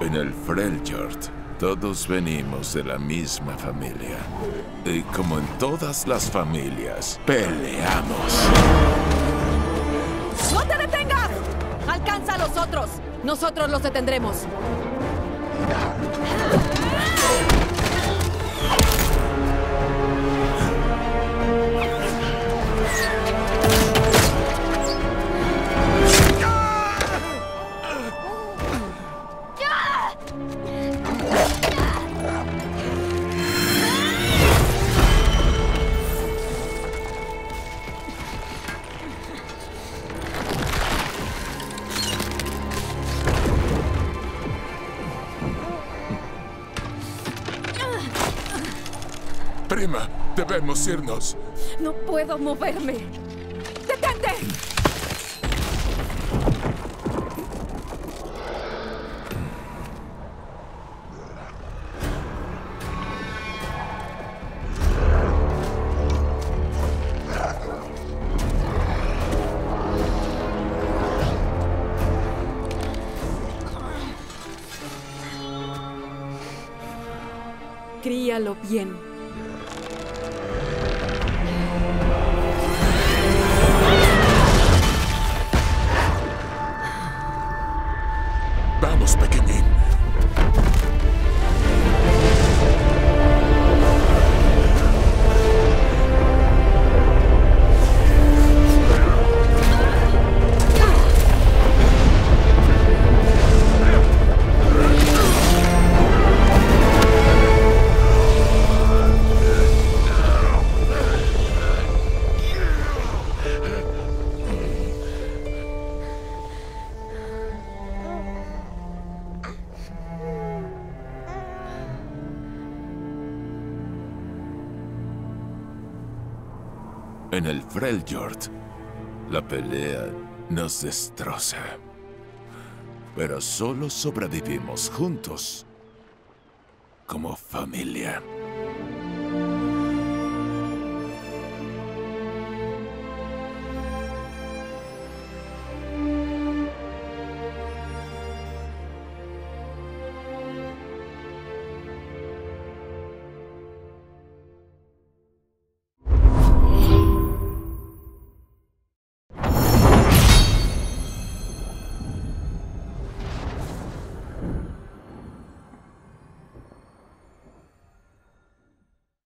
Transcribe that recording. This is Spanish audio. En el Freljord, todos venimos de la misma familia. Y como en todas las familias, peleamos. ¡No te detengas! ¡Alcanza a los otros! ¡Nosotros los detendremos! Prima, debemos irnos. No puedo moverme. ¡Detente! Críalo bien. En el Freljord, la pelea nos destroza. Pero solo sobrevivimos juntos, como familia.